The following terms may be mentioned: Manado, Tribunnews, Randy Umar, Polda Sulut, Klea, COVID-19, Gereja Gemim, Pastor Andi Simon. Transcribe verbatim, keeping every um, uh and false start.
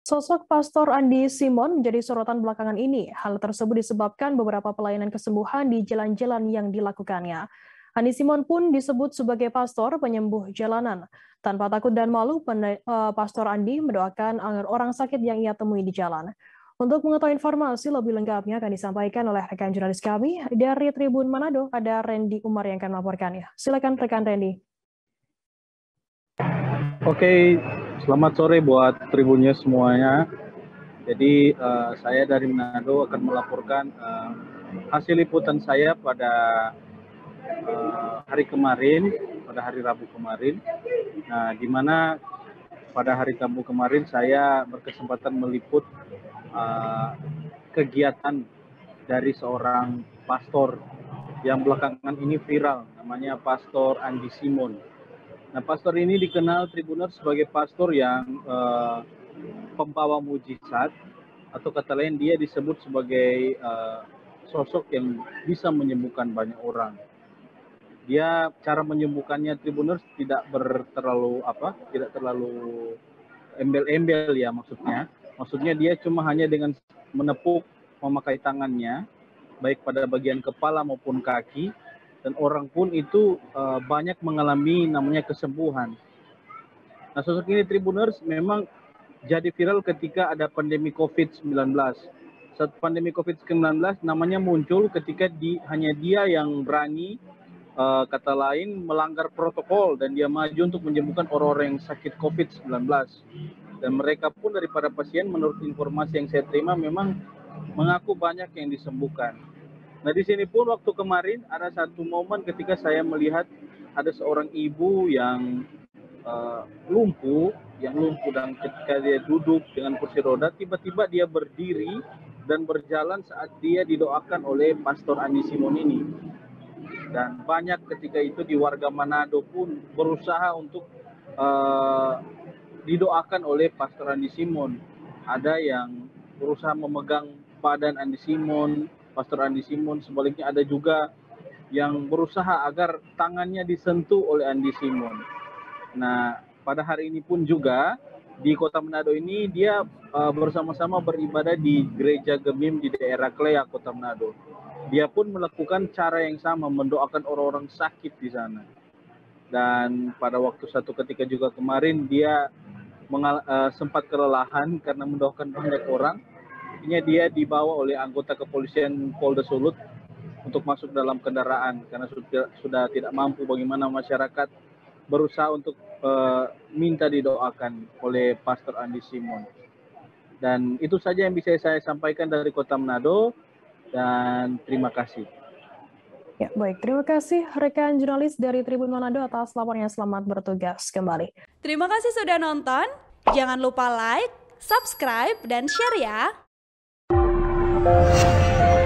Sosok Pastor Andi Simon menjadi sorotan belakangan ini. Hal tersebut disebabkan beberapa pelayanan kesembuhan di jalan-jalan yang dilakukannya. Andi Simon pun disebut sebagai pastor penyembuh jalanan. Tanpa takut dan malu, Pastor Andi mendoakan agar orang sakit yang ia temui di jalan. Untuk mengetahui informasi lebih lengkapnya akan disampaikan oleh rekan jurnalis kami dari Tribun Manado, ada Randy Umar yang akan melaporkannya. Silakan rekan Randy. Oke, selamat sore buat Tribunnews semuanya. Jadi uh, saya dari Manado akan melaporkan uh, hasil liputan saya pada uh, hari kemarin, pada hari Rabu kemarin. Nah, di mana pada hari Rabu kemarin saya berkesempatan meliput uh, kegiatan dari seorang pastor yang belakangan ini viral, namanya Pastor Andi Simon. Nah, pastor ini dikenal Tribunnews sebagai pastor yang uh, pembawa mujizat, atau kata lain dia disebut sebagai uh, sosok yang bisa menyembuhkan banyak orang. Dia cara menyembuhkannya Tribunnews tidak berterlalu apa, tidak terlalu embel-embel ya maksudnya. Maksudnya dia cuma hanya dengan menepuk, memakai tangannya, baik pada bagian kepala maupun kaki. Dan orang pun itu uh, banyak mengalami namanya kesembuhan. Nah, sosok ini Tribunnews memang jadi viral ketika ada pandemi covid sembilan belas. Saat pandemi covid sembilan belas namanya muncul ketika di, hanya dia yang berani, uh, kata lain melanggar protokol, dan dia maju untuk menyembuhkan orang-orang yang sakit covid sembilan belas. Dan mereka pun daripada pasien, menurut informasi yang saya terima, memang mengaku banyak yang disembuhkan. Nah, di sini pun waktu kemarin ada satu momen ketika saya melihat ada seorang ibu yang uh, lumpuh, yang lumpuh dan ketika dia duduk dengan kursi roda, tiba-tiba dia berdiri dan berjalan saat dia didoakan oleh Pastor Andi Simon ini. Dan banyak ketika itu di warga Manado pun berusaha untuk uh, didoakan oleh Pastor Andi Simon. Ada yang berusaha memegang badan Andi Simon, Pastor Andi Simon, sebaliknya ada juga yang berusaha agar tangannya disentuh oleh Andi Simon. Nah, pada hari ini pun juga di kota Manado ini dia uh, bersama-sama beribadah di Gereja Gemim di daerah Klea, kota Manado. Dia pun melakukan cara yang sama, mendoakan orang-orang sakit di sana. Dan pada waktu satu ketika juga kemarin dia uh, sempat kelelahan karena mendoakan banyak orang. Akhirnya dia dibawa oleh anggota kepolisian Polda Sulut untuk masuk dalam kendaraan karena sudah, sudah tidak mampu. Bagaimana masyarakat berusaha untuk uh, minta didoakan oleh Pastor Andi Simon. Dan itu saja yang bisa saya sampaikan dari kota Manado, dan terima kasih. Ya, baik, terima kasih rekan jurnalis dari Tribun Manado atas laporannya. Selamat bertugas kembali. Terima kasih sudah nonton. Jangan lupa like, subscribe, dan share ya. Thank you.